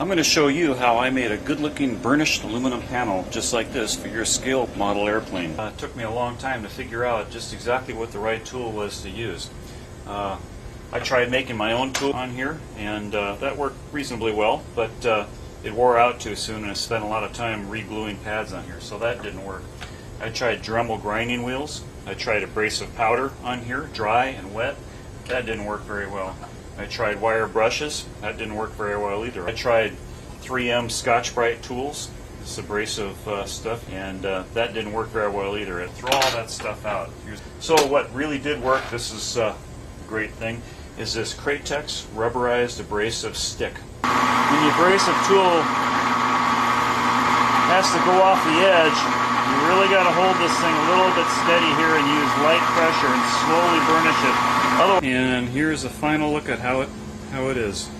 I'm going to show you how I made a good-looking burnished aluminum panel just like this for your scale model airplane. It took me a long time to figure out just exactly what the right tool was to use. I tried making my own tool on here, and that worked reasonably well, but it wore out too soon, and I spent a lot of time re-gluing pads on here, so that didn't work. I tried Dremel grinding wheels. I tried abrasive powder on here, dry and wet. That didn't work very well. I tried wire brushes. That didn't work very well either. I tried 3M Scotch-Brite tools, this abrasive stuff, and that didn't work very well either. I'd throw all that stuff out. So what really did work, this is a great thing, is this Cratex rubberized abrasive stick. When the abrasive tool has to go off the edge, you really got to hold this thing a little bit steady here and use light pressure and slowly burnish it. And here's a final look at how it is.